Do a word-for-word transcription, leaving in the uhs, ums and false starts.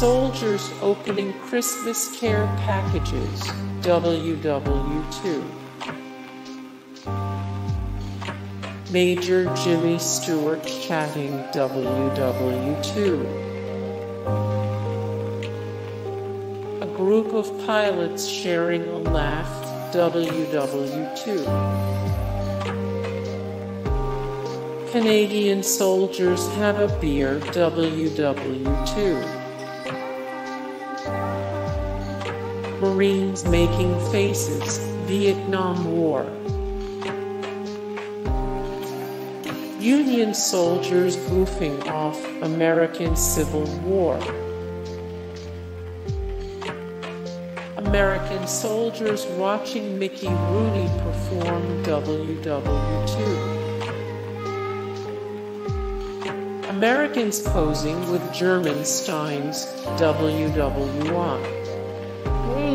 Soldiers opening Christmas care packages, W W two. Major Jimmy Stewart chatting, W W two. A group of pilots sharing a laugh, W W two. Canadian soldiers have a beer, W W two. Marines making faces, Vietnam War. Union soldiers goofing off, American Civil War. American soldiers watching Mickey Rooney perform, W W two. Americans posing with German Steins, W W I. Hey